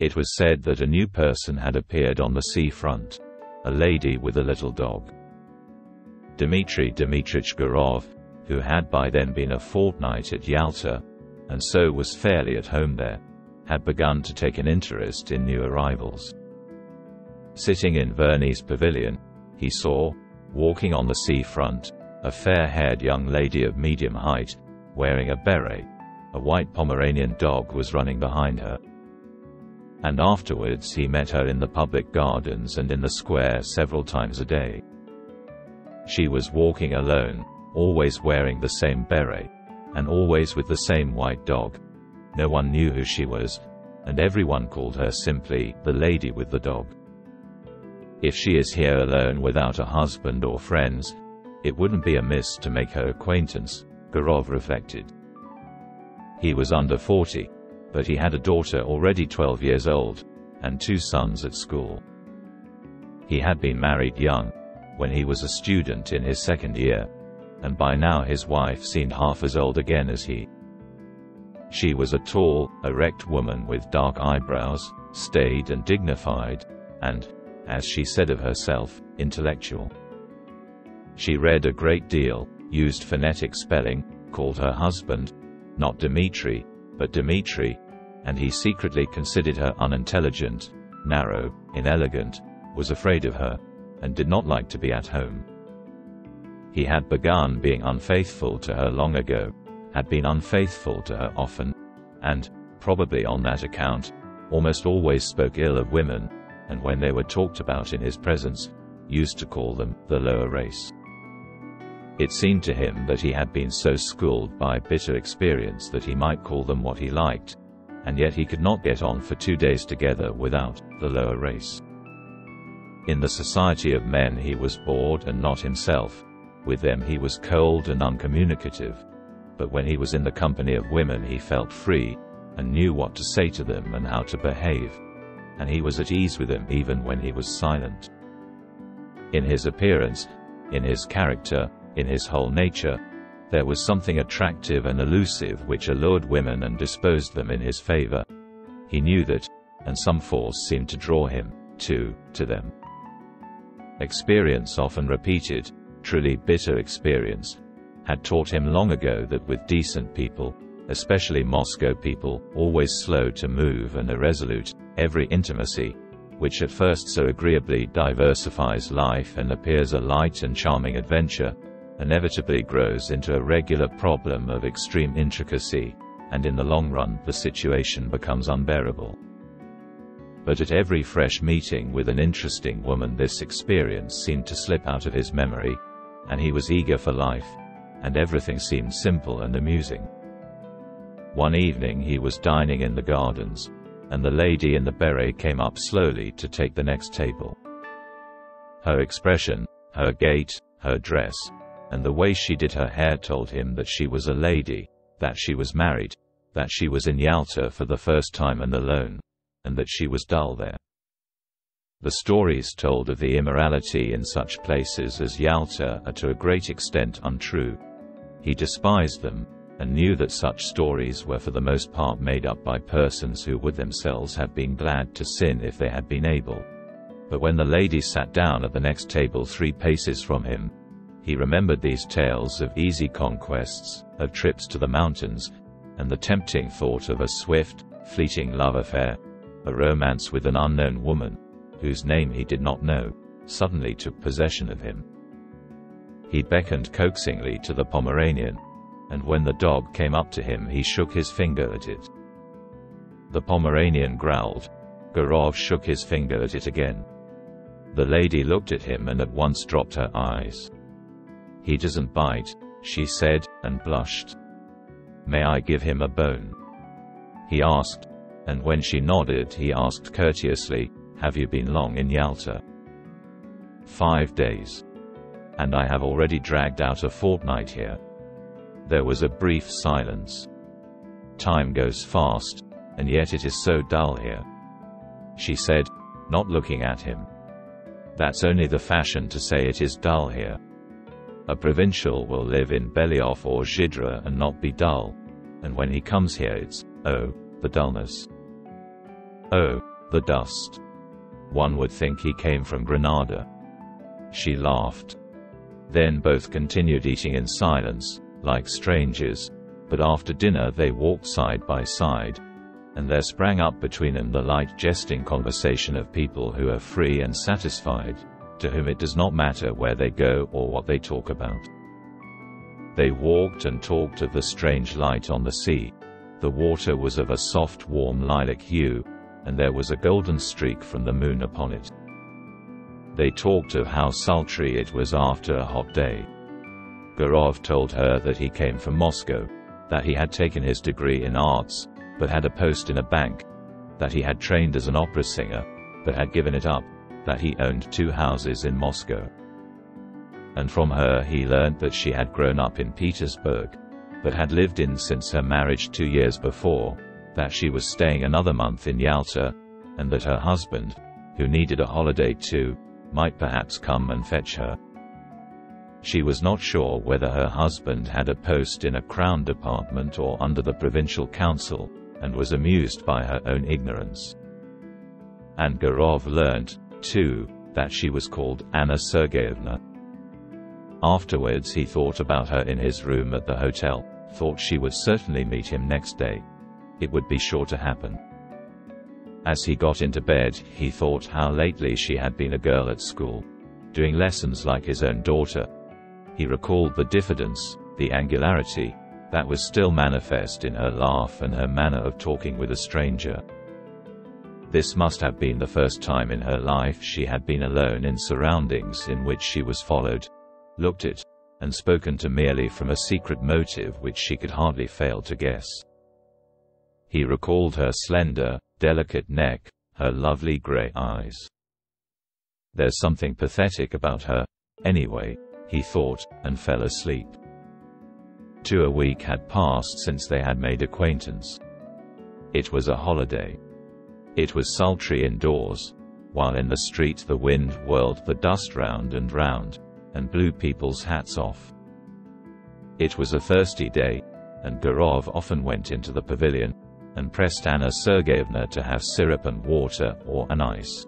It was said that a new person had appeared on the seafront, a lady with a little dog. Dmitry Dmitrich Gurov, who had by then been a fortnight at Yalta, and so was fairly at home there, had begun to take an interest in new arrivals. Sitting in Verne's Pavilion, he saw, walking on the seafront, a fair-haired young lady of medium height, wearing a beret. A white Pomeranian dog was running behind her. And afterwards he met her in the public gardens and in the square several times a day. She was walking alone, always wearing the same beret, and always with the same white dog. No one knew who she was, and everyone called her simply, the lady with the dog. If she is here alone without a husband or friends, it wouldn't be amiss to make her acquaintance, Gurov reflected. He was under 40, but he had a daughter already 12 years old, and 2 sons at school. He had been married young, when he was a student in his 2nd year, and by now his wife seemed half as old again as he. She was a tall, erect woman with dark eyebrows, staid and dignified, and, as she said of herself, intellectual. She read a great deal, used phonetic spelling, called her husband, not Dmitry, but Dmitry, and he secretly considered her unintelligent, narrow, inelegant, was afraid of her, and did not like to be at home. He had begun being unfaithful to her long ago, had been unfaithful to her often, and, probably on that account, almost always spoke ill of women, and when they were talked about in his presence, used to call them the lower race. It seemed to him that he had been so schooled by bitter experience that he might call them what he liked, and yet he could not get on for 2 days together without the lower race. In the society of men he was bored and not himself, with them he was cold and uncommunicative, but when he was in the company of women he felt free, and knew what to say to them and how to behave, and he was at ease with them even when he was silent. In his appearance, in his character, in his whole nature, there was something attractive and elusive which allured women and disposed them in his favor. He knew that, and some force seemed to draw him, too, to them. Experience often repeated, truly bitter experience, had taught him long ago that with decent people, especially Moscow people, always slow to move and irresolute, every intimacy, which at first so agreeably diversifies life and appears a light and charming adventure, inevitably grows into a regular problem of extreme intricacy, and in the long run the situation becomes unbearable. But at every fresh meeting with an interesting woman this experience seemed to slip out of his memory, and he was eager for life, and everything seemed simple and amusing. One evening he was dining in the gardens, and the lady in the beret came up slowly to take the next table. Her expression, her gait, her dress, and the way she did her hair told him that she was a lady, that she was married, that she was in Yalta for the first time and alone, and that she was dull there. The stories told of the immorality in such places as Yalta are to a great extent untrue. He despised them, and knew that such stories were for the most part made up by persons who would themselves have been glad to sin if they had been able. But when the lady sat down at the next table 3 paces from him, he remembered these tales of easy conquests, of trips to the mountains, and the tempting thought of a swift, fleeting love affair, a romance with an unknown woman, whose name he did not know, suddenly took possession of him. He beckoned coaxingly to the Pomeranian, and when the dog came up to him he shook his finger at it. The Pomeranian growled. Gurov shook his finger at it again. The lady looked at him and at once dropped her eyes. "He doesn't bite," she said, and blushed. "May I give him a bone?" he asked, and when she nodded he asked courteously, "Have you been long in Yalta?" "5 days. And I have already dragged out a fortnight here." There was a brief silence. "Time goes fast, and yet it is so dull here," she said, not looking at him. "That's only the fashion to say it is dull here. A provincial will live in Belyov or Zhidra and not be dull, and when he comes here it's, oh, the dullness." "Oh," the dust. One would think he came from Granada." She laughed. Then both continued eating in silence, like strangers, but after dinner they walked side by side, and there sprang up between them the light jesting conversation of people who are free and satisfied, to whom it does not matter where they go or what they talk about. They walked and talked of the strange light on the sea. The water was of a soft warm lilac hue, and there was a golden streak from the moon upon it. They talked of how sultry it was after a hot day. Gurov told her that he came from Moscow, that he had taken his degree in arts, but had a post in a bank, that he had trained as an opera singer, but had given it up, that he owned 2 houses in Moscow. And from her he learned that she had grown up in Petersburg, but had lived in since her marriage 2 years before, that she was staying another month in Yalta, and that her husband, who needed a holiday too, might perhaps come and fetch her. She was not sure whether her husband had a post in a crown department or under the provincial council, and was amused by her own ignorance. And Gurov learnt, too, that she was called Anna Sergeyevna. Afterwards he thought about her in his room at the hotel, thought she would certainly meet him next day. It would be sure to happen. As he got into bed, he thought how lately she had been a girl at school, doing lessons like his own daughter. He recalled the diffidence, the angularity, that was still manifest in her laugh and her manner of talking with a stranger. This must have been the first time in her life she had been alone in surroundings in which she was followed, looked at, and spoken to merely from a secret motive which she could hardly fail to guess. He recalled her slender, delicate neck, her lovely grey eyes. "There's something pathetic about her, anyway," he thought, and fell asleep. 2 a week had passed since they had made acquaintance. It was a holiday. It was sultry indoors, while in the street the wind whirled the dust round and round, and blew people's hats off. It was a thirsty day, and Gurov often went into the pavilion, and pressed Anna Sergeyevna to have syrup and water or an ice.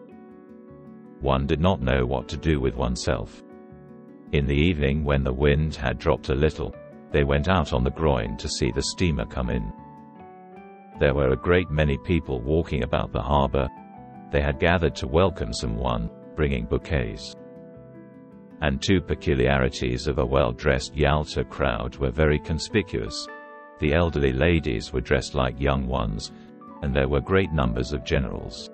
One did not know what to do with oneself. In the evening, when the wind had dropped a little, they went out on the groyne to see the steamer come in. There were a great many people walking about the harbour. They had gathered to welcome someone, bringing bouquets. And 2 peculiarities of a well-dressed Yalta crowd were very conspicuous. The elderly ladies were dressed like young ones, and there were great numbers of generals.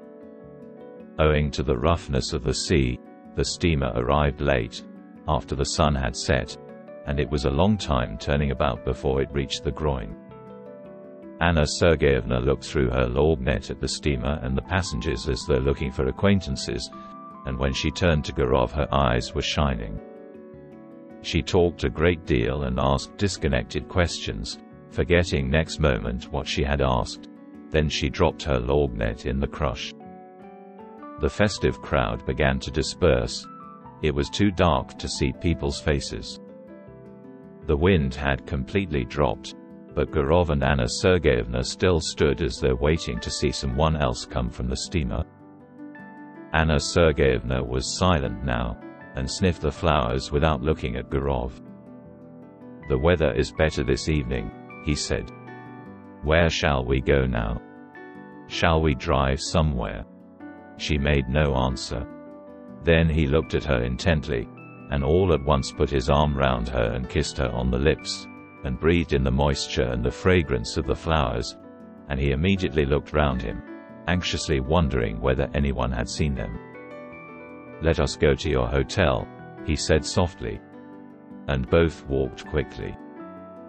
Owing to the roughness of the sea, the steamer arrived late, after the sun had set, and it was a long time turning about before it reached the groyne. Anna Sergeyevna looked through her lorgnette at the steamer and the passengers as though looking for acquaintances, and when she turned to Gurov her eyes were shining. She talked a great deal and asked disconnected questions, forgetting next moment what she had asked. Then she dropped her lorgnette in the crush. The festive crowd began to disperse. It was too dark to see people's faces. The wind had completely dropped, but Gurov and Anna Sergeyevna still stood as though waiting to see someone else come from the steamer. Anna Sergeyevna was silent now, and sniffed the flowers without looking at Gurov. "The weather is better this evening," he said. "Where shall we go now? Shall we drive somewhere?" She made no answer. Then he looked at her intently, and all at once put his arm round her and kissed her on the lips, and breathed in the moisture and the fragrance of the flowers, and he immediately looked round him, anxiously wondering whether anyone had seen them. "Let us go to your hotel," he said softly. And both walked quickly.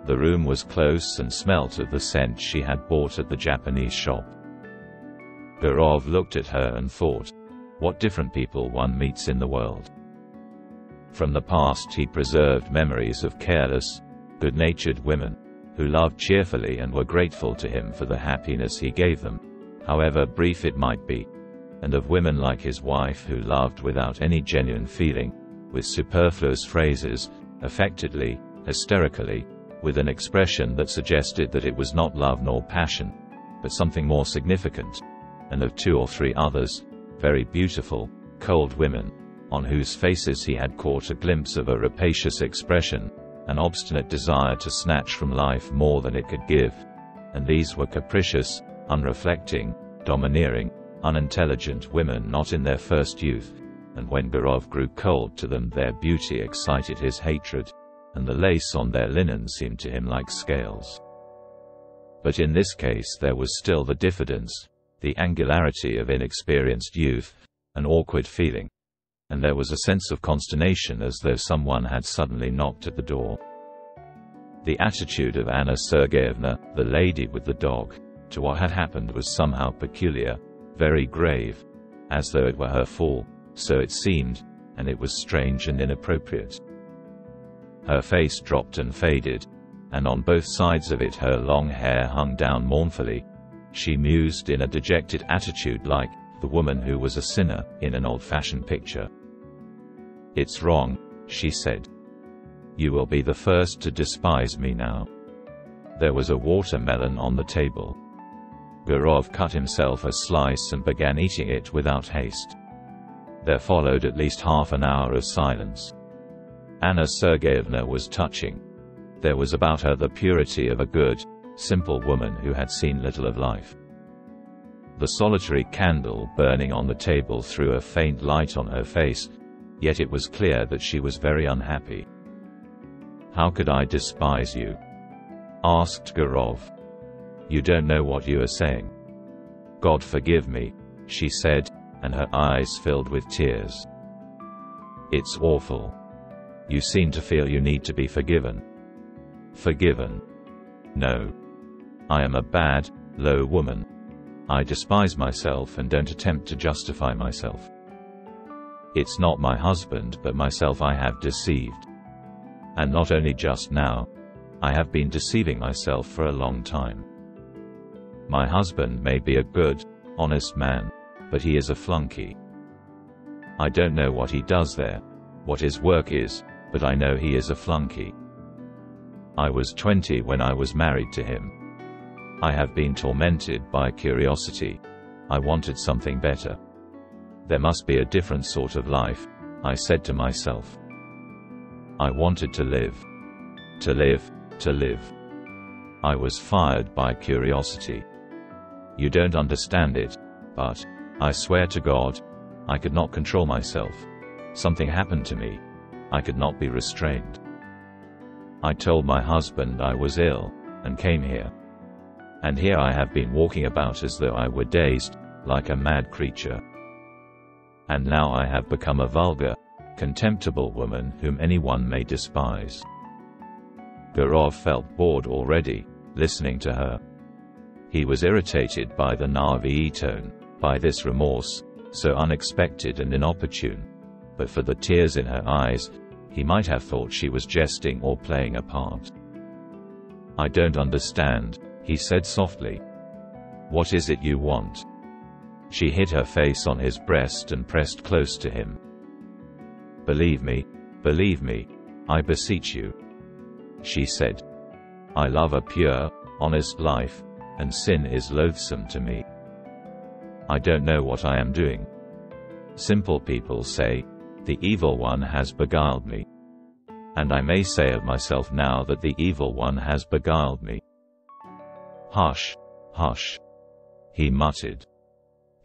The room was close and smelt of the scent she had bought at the Japanese shop. Gurov looked at her and thought, what different people one meets in the world. From the past he preserved memories of careless, good-natured women, who loved cheerfully and were grateful to him for the happiness he gave them, however brief it might be, and of women like his wife who loved without any genuine feeling, with superfluous phrases, affectedly, hysterically, with an expression that suggested that it was not love nor passion, but something more significant, and of two or three others, very beautiful, cold women, on whose faces he had caught a glimpse of a rapacious expression, an obstinate desire to snatch from life more than it could give. And these were capricious, unreflecting, domineering, unintelligent women not in their first youth, and when Gurov grew cold to them their beauty excited his hatred, and the lace on their linen seemed to him like scales. But in this case there was still the diffidence, the angularity of inexperienced youth, an awkward feeling, and there was a sense of consternation as though someone had suddenly knocked at the door. The attitude of Anna Sergeyevna, the lady with the dog, to what had happened was somehow peculiar, very grave, as though it were her fault, so it seemed, and it was strange and inappropriate. Her face dropped and faded, and on both sides of it her long hair hung down mournfully. She mused in a dejected attitude like the woman who was a sinner in an old-fashioned picture. "It's wrong," she said. "You will be the first to despise me now." There was a watermelon on the table. Gurov cut himself a slice and began eating it without haste. There followed at least half an hour of silence. Anna Sergeyevna was touching. There was about her the purity of a good, simple woman who had seen little of life. The solitary candle burning on the table threw a faint light on her face, yet it was clear that she was very unhappy. "How could I despise you?" asked Gurov. "You don't know what you are saying." "God forgive me," she said, and her eyes filled with tears. "It's awful. You seem to feel you need to be forgiven." "Forgiven? No. I am a bad, low woman. I despise myself and don't attempt to justify myself. It's not my husband but myself I have deceived. And not only just now. I have been deceiving myself for a long time. My husband may be a good, honest man, but he is a flunky. I don't know what he does there, what his work is, but I know he is a flunky. I was 20 when I was married to him. I have been tormented by curiosity. I wanted something better. There must be a different sort of life, I said to myself. I wanted to live. To live. To live. I was fired by curiosity. You don't understand it, but, I swear to God, I could not control myself. Something happened to me. I could not be restrained. I told my husband I was ill, and came here. And here I have been walking about as though I were dazed, like a mad creature. And now I have become a vulgar, contemptible woman whom anyone may despise." Gurov felt bored already, listening to her. He was irritated by the naïve tone, by this remorse, so unexpected and inopportune. But for the tears in her eyes, he might have thought she was jesting or playing a part. "I don't understand," he said softly. "What is it you want?" She hid her face on his breast and pressed close to him. Believe me, I beseech you," she said. "I love a pure, honest life, and sin is loathsome to me. I don't know what I am doing. Simple people say, the evil one has beguiled me. And I may say of myself now that the evil one has beguiled me." "Hush, hush," he muttered.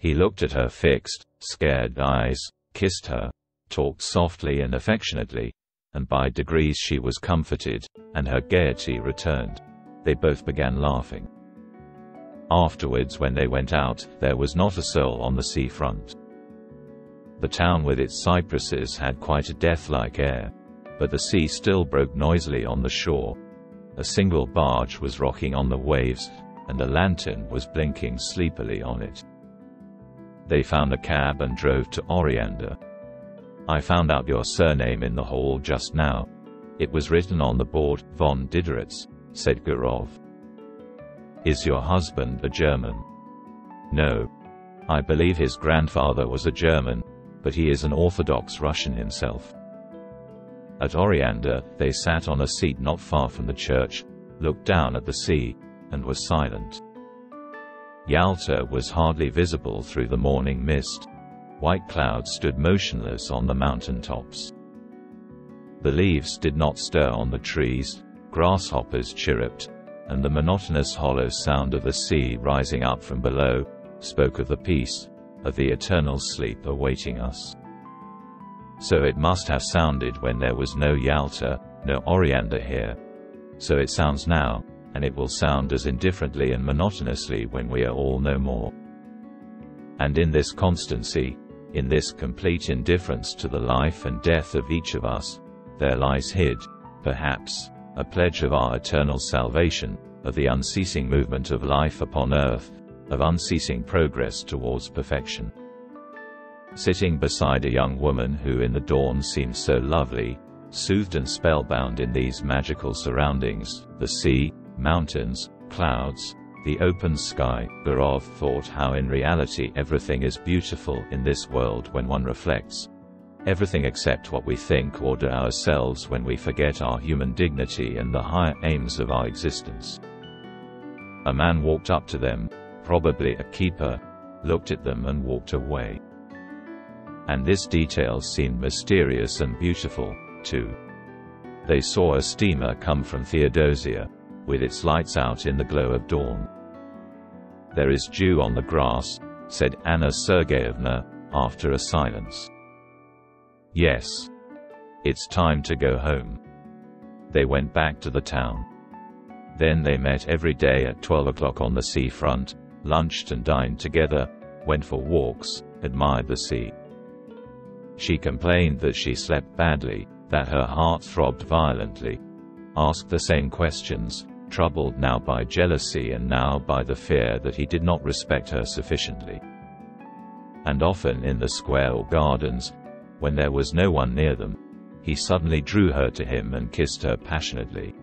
He looked at her fixed, scared eyes, kissed her, talked softly and affectionately, and by degrees she was comforted, and her gaiety returned. They both began laughing. Afterwards, when they went out, there was not a soul on the sea front. The town with its cypresses had quite a death-like air, but the sea still broke noisily on the shore. A single barge was rocking on the waves, and a lantern was blinking sleepily on it. They found a cab and drove to Orianda. "I found out your surname in the hall just now. It was written on the board, Von Dideritz," said Gurov. "Is your husband a German?" "No. I believe his grandfather was a German, but he is an Orthodox Russian himself." At Orianda, they sat on a seat not far from the church, looked down at the sea, and were silent. Yalta was hardly visible through the morning mist. White clouds stood motionless on the mountaintops. The leaves did not stir on the trees, grasshoppers chirruped, and the monotonous hollow sound of the sea rising up from below spoke of the peace, of the eternal sleep awaiting us. So it must have sounded when there was no Yalta, no Orianda here. So it sounds now, and it will sound as indifferently and monotonously when we are all no more. And in this constancy, in this complete indifference to the life and death of each of us, there lies hid, perhaps, a pledge of our eternal salvation, of the unceasing movement of life upon earth, of unceasing progress towards perfection. Sitting beside a young woman who in the dawn seemed so lovely, soothed and spellbound in these magical surroundings, the sea, mountains, clouds, the open sky, Gurov thought how in reality everything is beautiful in this world when one reflects. Everything except what we think or do ourselves when we forget our human dignity and the higher aims of our existence. A man walked up to them, probably a keeper, looked at them and walked away. And this detail seemed mysterious and beautiful, too. They saw a steamer come from Theodosia, with its lights out in the glow of dawn. "There is dew on the grass," said Anna Sergeyevna, after a silence. "Yes. It's time to go home." They went back to the town. Then they met every day at 12 o'clock on the seafront, lunched and dined together, went for walks, admired the sea. She complained that she slept badly, that her heart throbbed violently, asked the same questions, troubled now by jealousy and now by the fear that he did not respect her sufficiently. And often in the square or gardens, when there was no one near them, he suddenly drew her to him and kissed her passionately.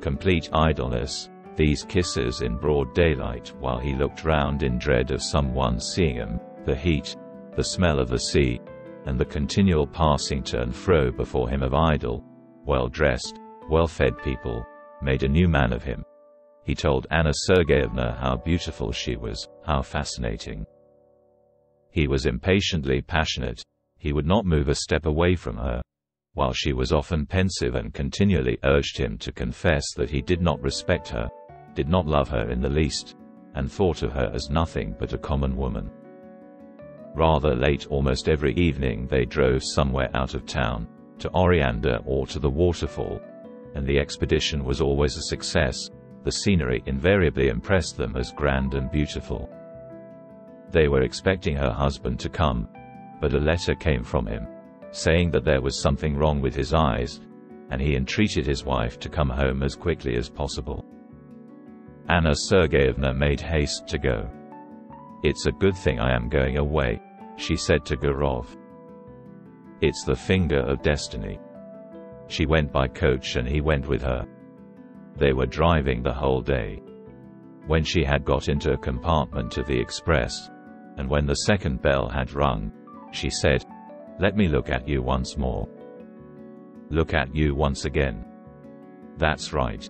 Complete idleness, these kisses in broad daylight while he looked round in dread of someone seeing him, the heat, the smell of the sea, and the continual passing to and fro before him of idle, well-dressed, well-fed people, made a new man of him. He told Anna Sergeyevna how beautiful she was, how fascinating. He was impatiently passionate, he would not move a step away from her, while she was often pensive and continually urged him to confess that he did not respect her, did not love her in the least, and thought of her as nothing but a common woman. Rather late almost every evening they drove somewhere out of town, to Orianda or to the waterfall, and the expedition was always a success, the scenery invariably impressed them as grand and beautiful. They were expecting her husband to come, but a letter came from him, saying that there was something wrong with his eyes, and he entreated his wife to come home as quickly as possible. Anna Sergeyevna made haste to go. "It's a good thing I am going away," she said to Gurov. "It's the finger of destiny." She went by coach and he went with her. They were driving the whole day. When she had got into a compartment of the express, and when the second bell had rung, she said, "Let me look at you once more." "Look at you once again." That's right.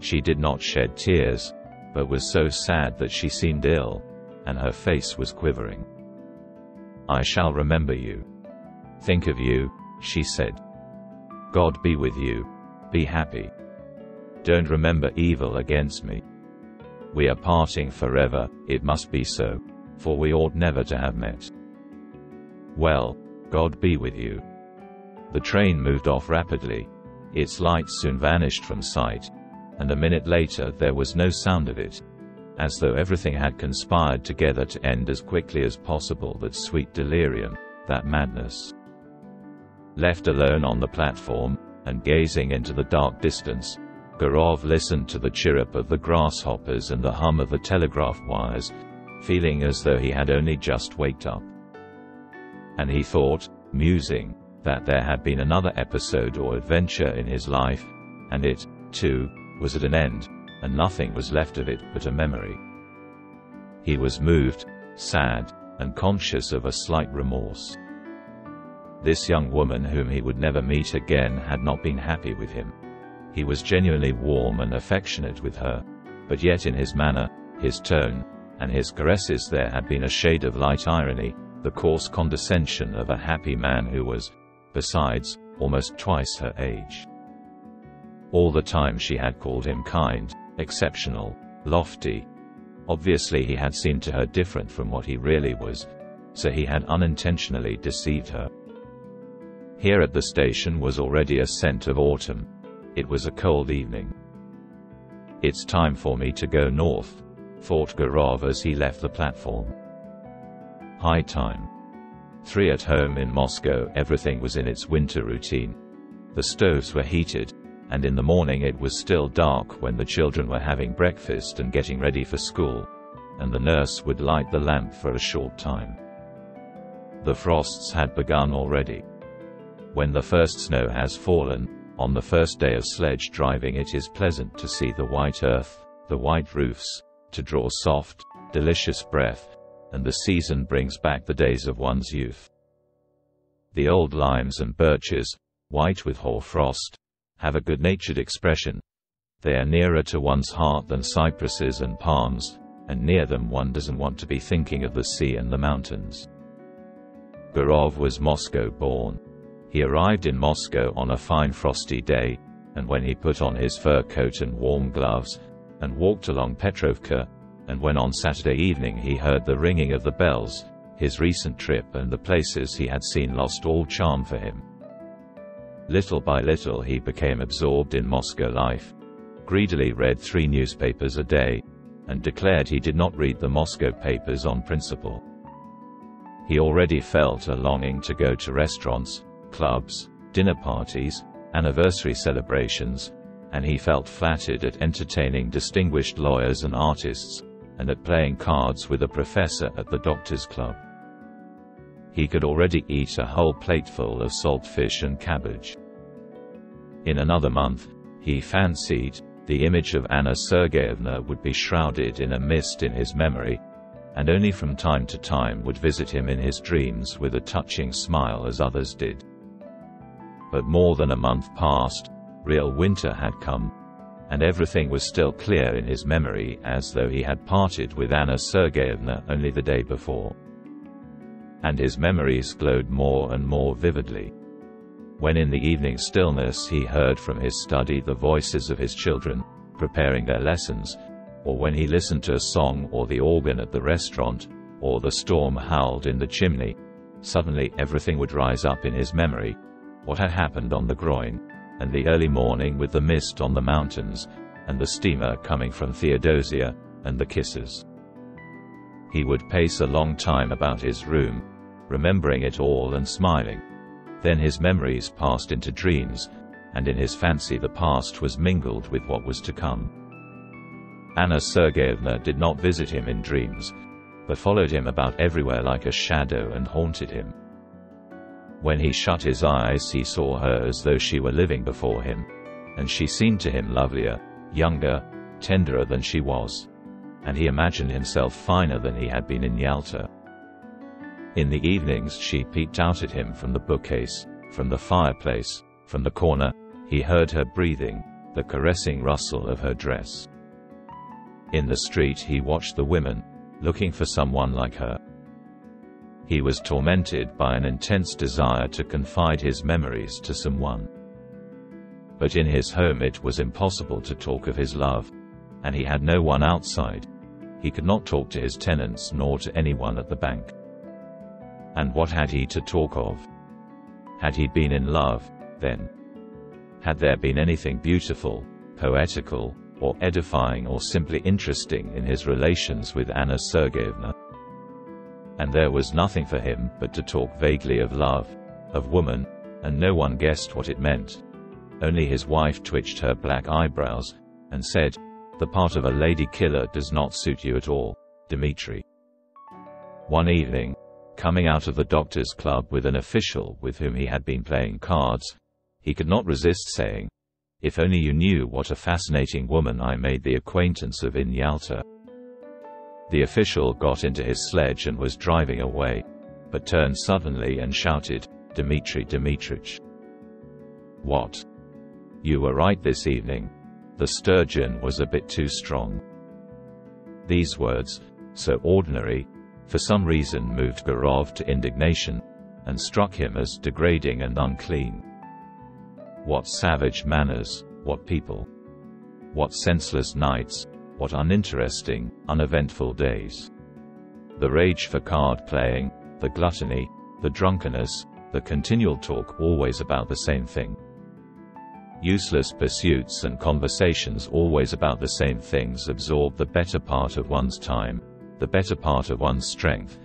She did not shed tears, but was so sad that she seemed ill, and her face was quivering. "I shall remember you. Think of you," she said. "God be with you. Be happy. Don't remember evil against me. We are parting forever, it must be so, for we ought never to have met." "Well, God be with you." The train moved off rapidly, its lights soon vanished from sight, and a minute later there was no sound of it, as though everything had conspired together to end as quickly as possible that sweet delirium, that madness. Left alone on the platform, and gazing into the dark distance, Gurov listened to the chirrup of the grasshoppers and the hum of the telegraph wires, feeling as though he had only just waked up. And he thought, musing, that there had been another episode or adventure in his life, and it, too, was at an end, and nothing was left of it but a memory. He was moved, sad, and conscious of a slight remorse. This young woman whom he would never meet again had not been happy with him. He was genuinely warm and affectionate with her, but yet in his manner, his tone, and his caresses there had been a shade of light irony, the coarse condescension of a happy man who was, besides, almost twice her age. All the time she had called him kind, exceptional, lofty. Obviously he had seemed to her different from what he really was, so he had unintentionally deceived her. Here at the station was already a scent of autumn. It was a cold evening. "It's time for me to go north," thought Gurov as he left the platform. High time. 3 at home in Moscow, everything was in its winter routine. The stoves were heated, and in the morning it was still dark when the children were having breakfast and getting ready for school, and the nurse would light the lamp for a short time. The frosts had begun already. When the first snow has fallen, on the first day of sledge driving, it is pleasant to see the white earth, the white roofs, to draw soft, delicious breath, and the season brings back the days of one's youth. The old limes and birches, white with hoar-frost, have a good-natured expression. They are nearer to one's heart than cypresses and palms, and near them one doesn't want to be thinking of the sea and the mountains. Gurov was Moscow-born. He arrived in Moscow on a fine frosty day, and when he put on his fur coat and warm gloves, and walked along Petrovka, and when on Saturday evening he heard the ringing of the bells, his recent trip and the places he had seen lost all charm for him. Little by little he became absorbed in Moscow life, greedily read 3 newspapers a day, and declared he did not read the Moscow papers on principle. He already felt a longing to go to restaurants, clubs, dinner parties, anniversary celebrations, and he felt flattered at entertaining distinguished lawyers and artists, and at playing cards with a professor at the doctor's club. He could already eat a whole plateful of salt fish and cabbage. In another month, he fancied, the image of Anna Sergeyevna would be shrouded in a mist in his memory, and only from time to time would visit him in his dreams with a touching smile as others did. But more than a month passed, real winter had come, and everything was still clear in his memory as though he had parted with Anna Sergeyevna only the day before. And his memories glowed more and more vividly. When in the evening stillness he heard from his study the voices of his children, preparing their lessons, or when he listened to a song or the organ at the restaurant, or the storm howled in the chimney, suddenly everything would rise up in his memory. What had happened on the groin, and the early morning with the mist on the mountains, and the steamer coming from Theodosia, and the kisses. He would pace a long time about his room, remembering it all and smiling. Then his memories passed into dreams, and in his fancy the past was mingled with what was to come. Anna Sergeyevna did not visit him in dreams, but followed him about everywhere like a shadow and haunted him. When he shut his eyes he saw her as though she were living before him, and she seemed to him lovelier, younger, tenderer than she was, and he imagined himself finer than he had been in Yalta. In the evenings she peeped out at him from the bookcase, from the fireplace, from the corner. He heard her breathing, the caressing rustle of her dress. In the street he watched the women, looking for someone like her. He was tormented by an intense desire to confide his memories to someone. But in his home it was impossible to talk of his love, and he had no one outside. He could not talk to his tenants nor to anyone at the bank. And what had he to talk of? Had he been in love, then? Had there been anything beautiful, poetical, or edifying or simply interesting in his relations with Anna Sergeyevna? And there was nothing for him but to talk vaguely of love, of woman, and no one guessed what it meant. Only his wife twitched her black eyebrows, and said, "The part of a lady killer does not suit you at all, Dmitry." One evening, coming out of the doctor's club with an official with whom he had been playing cards, he could not resist saying, "If only you knew what a fascinating woman I made the acquaintance of in Yalta." The official got into his sledge and was driving away, but turned suddenly and shouted, "Dmitry Dmitrich!" "What? You were right this evening. The sturgeon was a bit too strong." These words, so ordinary, for some reason moved Gurov to indignation, and struck him as degrading and unclean. What savage manners, what people! What senseless nights, what uninteresting, uneventful days! The rage for card playing, the gluttony, the drunkenness, the continual talk always about the same thing. Useless pursuits and conversations always about the same things absorb the better part of one's time, the better part of one's strength,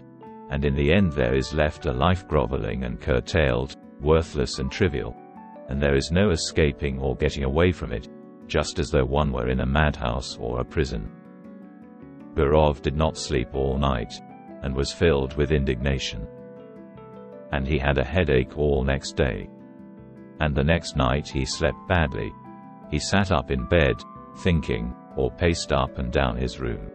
and in the end there is left a life groveling and curtailed, worthless and trivial, and there is no escaping or getting away from it, just as though one were in a madhouse or a prison. Gurov did not sleep all night, and was filled with indignation. And he had a headache all next day. And the next night he slept badly. He sat up in bed, thinking, or paced up and down his room.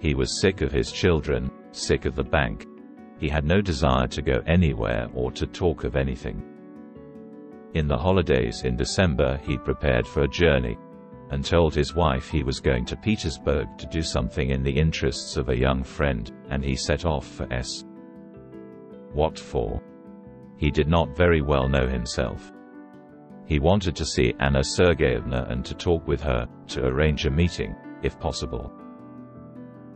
He was sick of his children, sick of the bank. He had no desire to go anywhere or to talk of anything. In the holidays in December he prepared for a journey, and told his wife he was going to Petersburg to do something in the interests of a young friend, and he set off for S. What for? He did not very well know himself. He wanted to see Anna Sergeyevna and to talk with her, to arrange a meeting, if possible.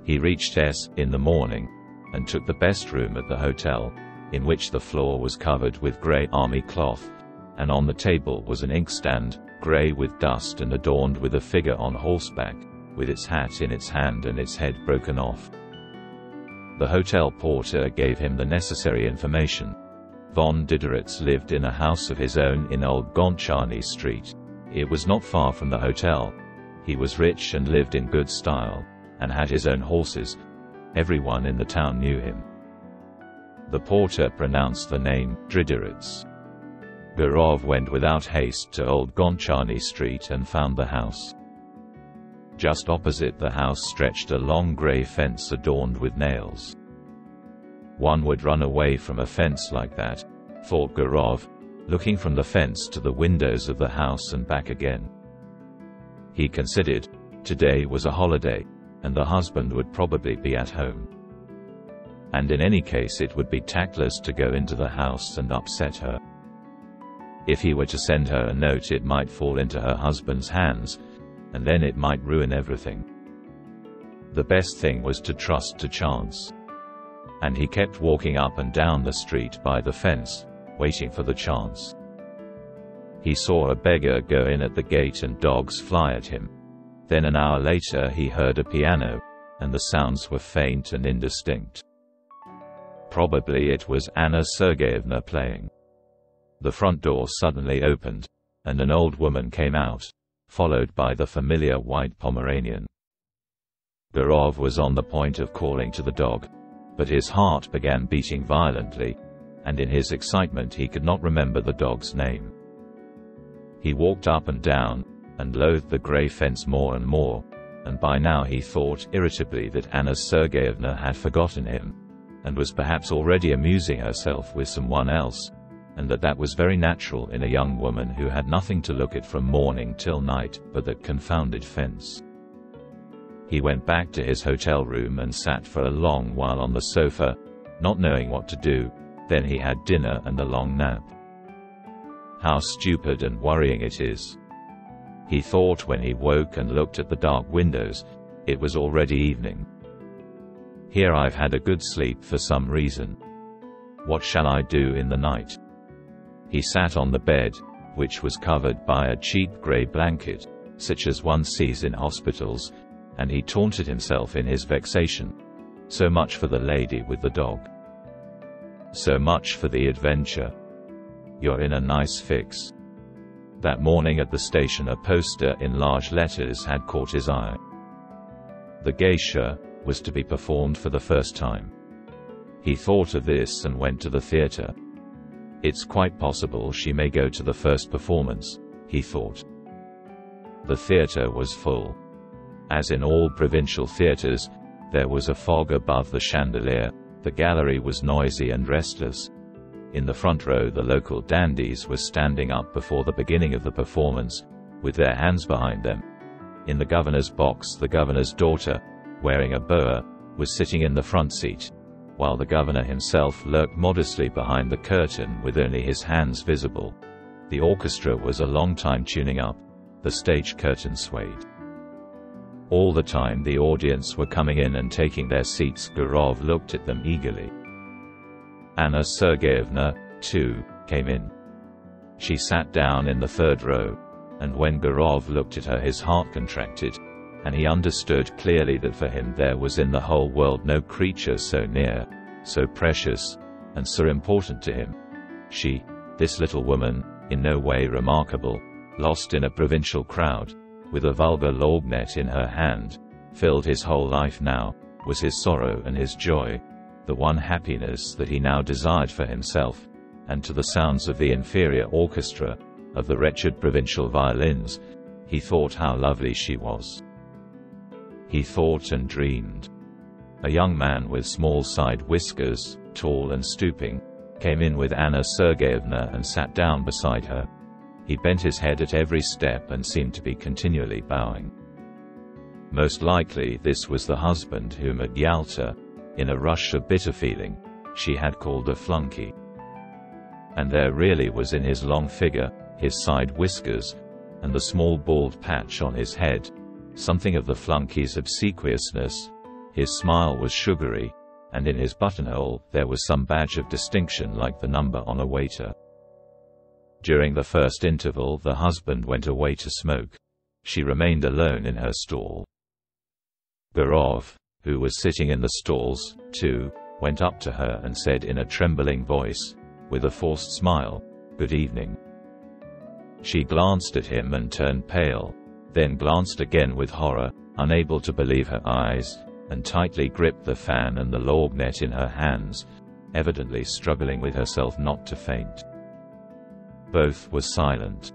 He reached S. in the morning, and took the best room at the hotel, in which the floor was covered with grey army cloth, and on the table was an inkstand, grey with dust and adorned with a figure on horseback, with its hat in its hand and its head broken off. The hotel porter gave him the necessary information. Von Dideritz lived in a house of his own in Old Goncharny Street. It was not far from the hotel. He was rich and lived in good style, and had his own horses. Everyone in the town knew him. The porter pronounced the name, Dideritz. Gurov went without haste to Old Goncharny Street and found the house. Just opposite the house stretched a long grey fence adorned with nails. One would run away from a fence like that, thought Gurov, looking from the fence to the windows of the house and back again. He considered, today was a holiday, and the husband would probably be at home. And in any case it would be tactless to go into the house and upset her. If he were to send her a note it might fall into her husband's hands, and then it might ruin everything. The best thing was to trust to chance. And he kept walking up and down the street by the fence, waiting for the chance. He saw a beggar go in at the gate and dogs fly at him. Then an hour later he heard a piano, and the sounds were faint and indistinct. Probably it was Anna Sergeyevna playing. The front door suddenly opened, and an old woman came out, followed by the familiar white Pomeranian. Gurov was on the point of calling to the dog, but his heart began beating violently, and in his excitement he could not remember the dog's name. He walked up and down, and loathed the grey fence more and more, and by now he thought irritably that Anna Sergeyevna had forgotten him, and was perhaps already amusing herself with someone else, and that was very natural in a young woman who had nothing to look at from morning till night but that confounded fence. He went back to his hotel room and sat for a long while on the sofa, not knowing what to do. Then he had dinner and a long nap. How stupid and worrying it is! He thought when he woke and looked at the dark windows. It was already evening. Here I've had a good sleep for some reason. What shall I do in the night? He sat on the bed, which was covered by a cheap grey blanket, such as one sees in hospitals, and he taunted himself in his vexation. So much for the lady with the dog. So much for the adventure. You're in a nice fix. That morning at the station a poster in large letters had caught his eye. The geisha was to be performed for the first time. He thought of this and went to the theatre. It's quite possible she may go to the first performance, he thought. The theatre was full. As in all provincial theatres, there was a fog above the chandelier. The gallery was noisy and restless. In the front row the local dandies were standing up before the beginning of the performance, with their hands behind them. In the governor's box the governor's daughter, wearing a boa, was sitting in the front seat, while the governor himself lurked modestly behind the curtain with only his hands visible. The orchestra was a long time tuning up, the stage curtain swayed. All the time the audience were coming in and taking their seats. Gurov looked at them eagerly. Anna Sergeyevna, too, came in. She sat down in the third row, and when Gurov looked at her his heart contracted, and he understood clearly that for him there was in the whole world no creature so near, so precious, and so important to him. She, this little woman, in no way remarkable, lost in a provincial crowd, with a vulgar lorgnette in her hand, filled his whole life now, was his sorrow and his joy, the one happiness that he now desired for himself, and to the sounds of the inferior orchestra, of the wretched provincial violins, he thought how lovely she was. He thought and dreamed. A young man with small side whiskers, tall and stooping, came in with Anna Sergeyevna and sat down beside her. He bent his head at every step and seemed to be continually bowing. Most likely this was the husband whom at Yalta, in a rush of bitter feeling, she had called a flunky. And there really was in his long figure, his side whiskers, and the small bald patch on his head, something of the flunky's obsequiousness. His smile was sugary, and in his buttonhole there was some badge of distinction like the number on a waiter. During the first interval the husband went away to smoke. She remained alone in her stall. Gurov, who was sitting in the stalls, too, went up to her and said in a trembling voice, with a forced smile, "Good evening." She glanced at him and turned pale, then glanced again with horror, unable to believe her eyes, and tightly gripped the fan and the lorgnette in her hands, evidently struggling with herself not to faint. Both were silent.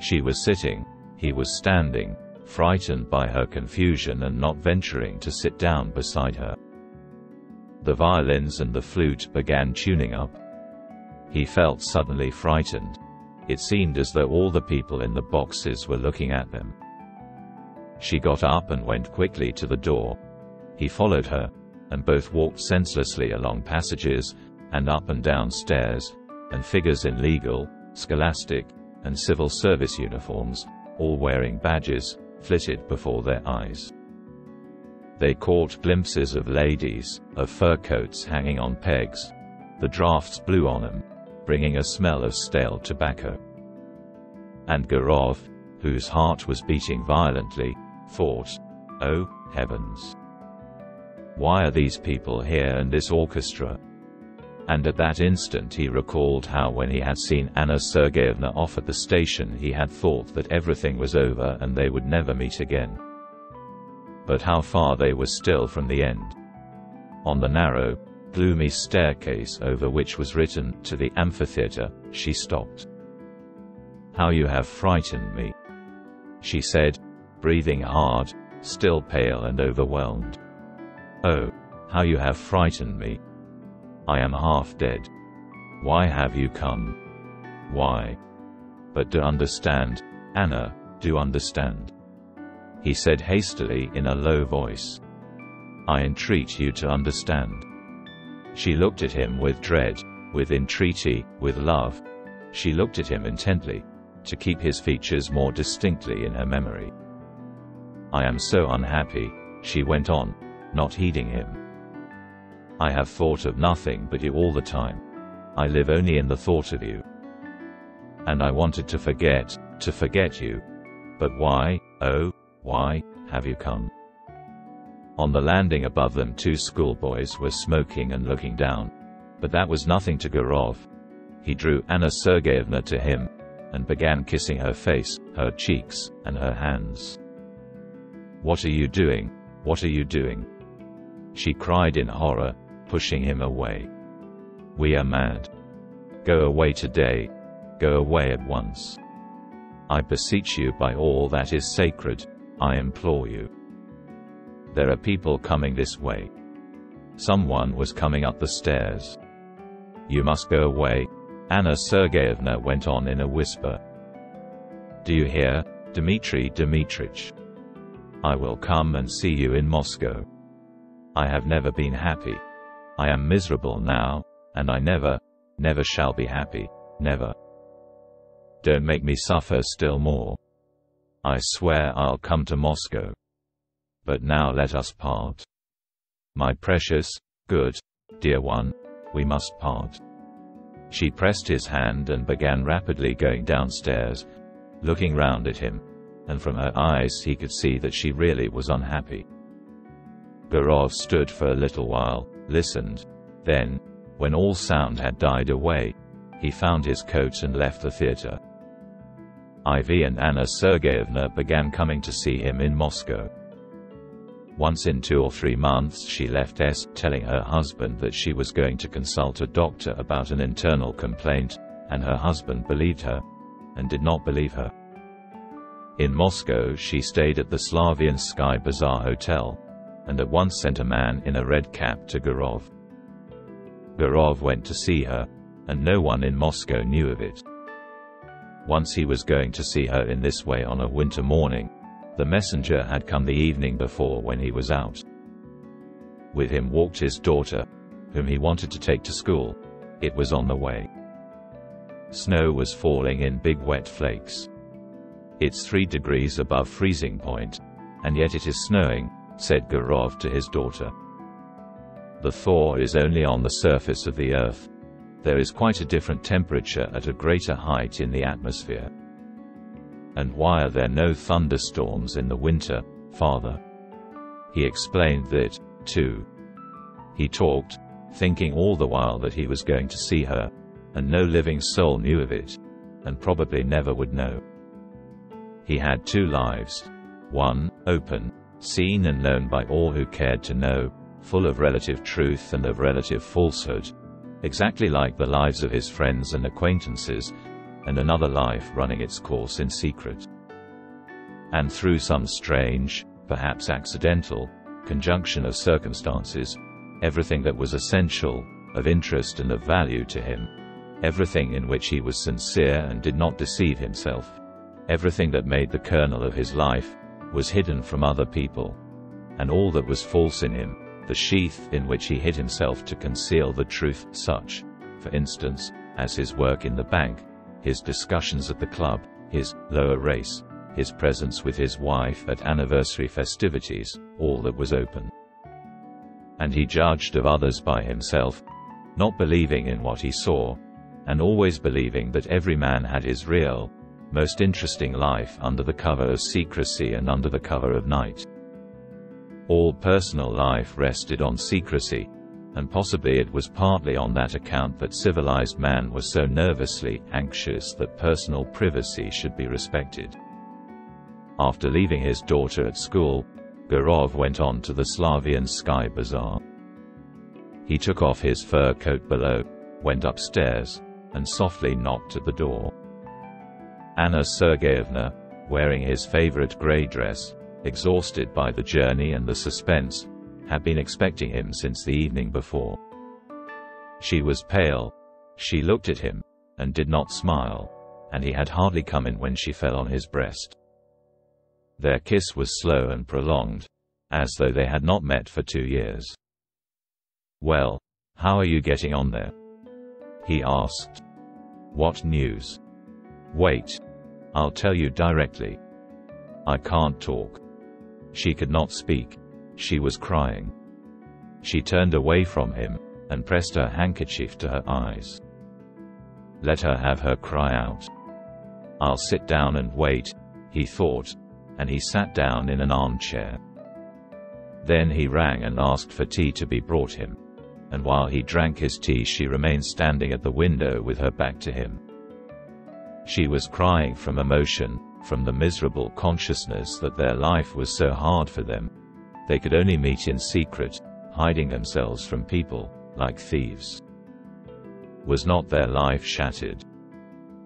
She was sitting, he was standing, frightened by her confusion and not venturing to sit down beside her. The violins and the flute began tuning up. He felt suddenly frightened. It seemed as though all the people in the boxes were looking at them. She got up and went quickly to the door. He followed her, and both walked senselessly along passages, and up and down stairs, and figures in legal, scholastic, and civil service uniforms, all wearing badges, flitted before their eyes. They caught glimpses of ladies, of fur coats hanging on pegs. The drafts blew on them, bringing a smell of stale tobacco. And Gurov, whose heart was beating violently, thought, "Oh, heavens! Why are these people here and this orchestra?" And at that instant he recalled how when he had seen Anna Sergeyevna off at the station he had thought that everything was over and they would never meet again. But how far they were still from the end. On the narrow, gloomy staircase over which was written, "To the amphitheater," she stopped. "How you have frightened me," she said, breathing hard, still pale and overwhelmed. "Oh, how you have frightened me. I am half dead. Why have you come? Why? But do understand, Anna, do understand," he said hastily in a low voice. "I entreat you to understand." She looked at him with dread, with entreaty, with love. She looked at him intently, to keep his features more distinctly in her memory. "I am so unhappy," she went on, not heeding him. "I have thought of nothing but you all the time. I live only in the thought of you. And I wanted to forget you. But why, oh, why, have you come?" On the landing above them two schoolboys were smoking and looking down. But that was nothing to Gurov. He drew Anna Sergeyevna to him, and began kissing her face, her cheeks, and her hands. "What are you doing? What are you doing?" she cried in horror, pushing him away. "We are mad. Go away today. Go away at once. I beseech you by all that is sacred, I implore you. There are people coming this way." Someone was coming up the stairs. "You must go away," Anna Sergeyevna went on in a whisper. "Do you hear, Dmitry Dmitrich? I will come and see you in Moscow. I have never been happy. I am miserable now, and I never shall be happy, never. Don't make me suffer still more. I swear I'll come to Moscow. But now let us part. My precious, good, dear one, we must part." She pressed his hand and began rapidly going downstairs, looking round at him, and from her eyes he could see that she really was unhappy. Gurov stood for a little while, listened. Then, when all sound had died away, he found his coat and left the theater. IV and Anna Sergeyevna began coming to see him in Moscow. Once in 2 or 3 months she left S, telling her husband that she was going to consult a doctor about an internal complaint, and her husband believed her, and did not believe her. In Moscow she stayed at the Slaviansky Bazaar hotel, and at once sent a man in a red cap to Gurov. Gurov went to see her, and no one in Moscow knew of it. Once he was going to see her in this way on a winter morning. The messenger had come the evening before when he was out. With him walked his daughter, whom he wanted to take to school. It was on the way. Snow was falling in big wet flakes. "It's 3 degrees above freezing point, and yet it is snowing," said Gurov to his daughter. "The thaw is only on the surface of the earth. There is quite a different temperature at a greater height in the atmosphere." "And why are there no thunderstorms in the winter, father?" He explained that, too. He talked, thinking all the while that he was going to see her, and no living soul knew of it, and probably never would know. He had 2 lives, one, open, seen and known by all who cared to know, full of relative truth and of relative falsehood, exactly like the lives of his friends and acquaintances, and another life running its course in secret. And through some strange, perhaps accidental, conjunction of circumstances, everything that was essential, of interest and of value to him, everything in which he was sincere and did not deceive himself, everything that made the kernel of his life, was hidden from other people, and all that was false in him, the sheath in which he hid himself to conceal the truth, such, for instance, as his work in the bank, his discussions at the club, his lower race, his presence with his wife at anniversary festivities, all that was open. And he judged of others by himself, not believing in what he saw, and always believing that every man had his real, most interesting life under the cover of secrecy and under the cover of night. All personal life rested on secrecy, and possibly it was partly on that account that civilized man was so nervously anxious that personal privacy should be respected. After leaving his daughter at school, Gurov went on to the Slaviansky Bazaar. He took off his fur coat below, went upstairs, and softly knocked at the door. Anna Sergeyevna, wearing his favorite gray dress, exhausted by the journey and the suspense, had been expecting him since the evening before. She was pale, she looked at him, and did not smile, and he had hardly come in when she fell on his breast. Their kiss was slow and prolonged, as though they had not met for 2 years. "Well, how are you getting on there?" he asked. "What news?" "Wait. I'll tell you directly. I can't talk." She could not speak. She was crying. She turned away from him, and pressed her handkerchief to her eyes. Let her have her cry out. "I'll sit down and wait," he thought, and he sat down in an armchair. Then he rang and asked for tea to be brought him, and while he drank his tea she remained standing at the window with her back to him. She was crying from emotion, from the miserable consciousness that their life was so hard for them. They could only meet in secret, hiding themselves from people, like thieves. Was not their life shattered?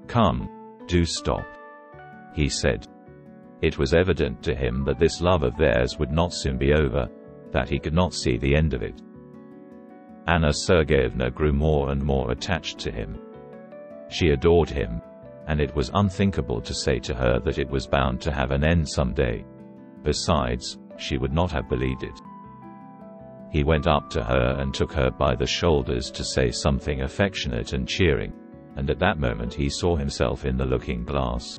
"Come, do stop," he said. It was evident to him that this love of theirs would not soon be over, that he could not see the end of it. Anna Sergeyevna grew more and more attached to him. She adored him, and it was unthinkable to say to her that it was bound to have an end someday. Besides, she would not have believed it. He went up to her and took her by the shoulders to say something affectionate and cheering, and at that moment he saw himself in the looking glass.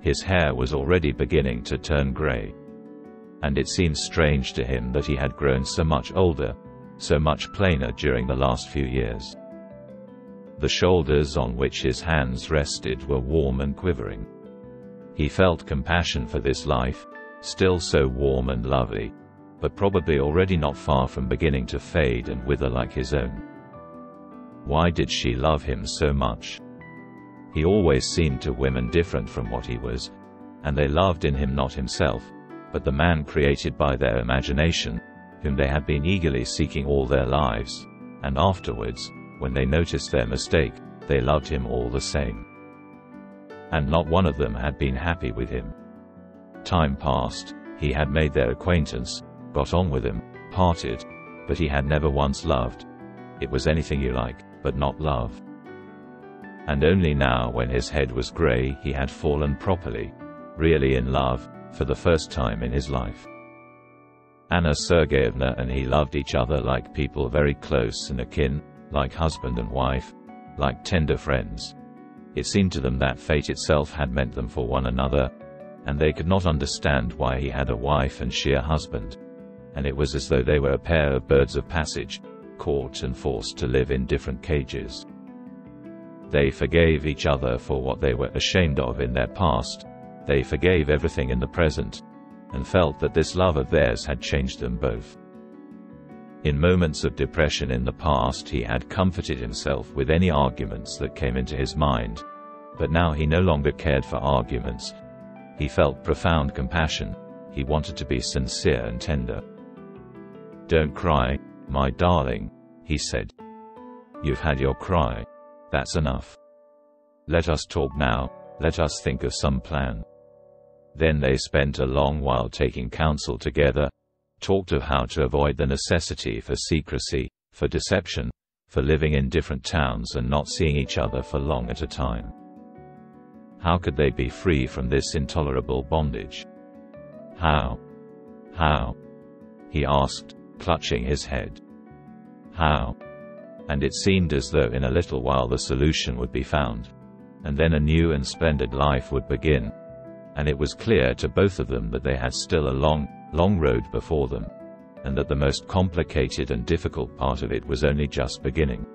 His hair was already beginning to turn grey, and it seemed strange to him that he had grown so much older, so much plainer during the last few years. The shoulders on which his hands rested were warm and quivering. He felt compassion for this life, still so warm and lovely, but probably already not far from beginning to fade and wither like his own. Why did she love him so much? He always seemed to women different from what he was, and they loved in him not himself, but the man created by their imagination, whom they had been eagerly seeking all their lives, and afterwards, when they noticed their mistake, they loved him all the same. And not one of them had been happy with him. Time passed, he had made their acquaintance, got on with him, parted, but he had never once loved. It was anything you like, but not love. And only now when his head was grey he had fallen properly, really in love, for the first time in his life. Anna Sergeyevna and he loved each other like people very close and akin, like husband and wife, like tender friends. It seemed to them that fate itself had meant them for one another, and they could not understand why he had a wife and she a husband, and it was as though they were a pair of birds of passage, caught and forced to live in different cages. They forgave each other for what they were ashamed of in their past, they forgave everything in the present, and felt that this love of theirs had changed them both. In moments of depression in the past he had comforted himself with any arguments that came into his mind, but now he no longer cared for arguments. He felt profound compassion, he wanted to be sincere and tender. "Don't cry, my darling," he said. "You've had your cry, that's enough. Let us talk now, let us think of some plan." Then they spent a long while taking counsel together, talked of how to avoid the necessity for secrecy, for deception, for living in different towns and not seeing each other for long at a time. How could they be free from this intolerable bondage? "How? How?" he asked, clutching his head. How? And it seemed as though in a little while the solution would be found, and then a new and splendid life would begin, and it was clear to both of them that they had still a long, long road before them, and that the most complicated and difficult part of it was only just beginning.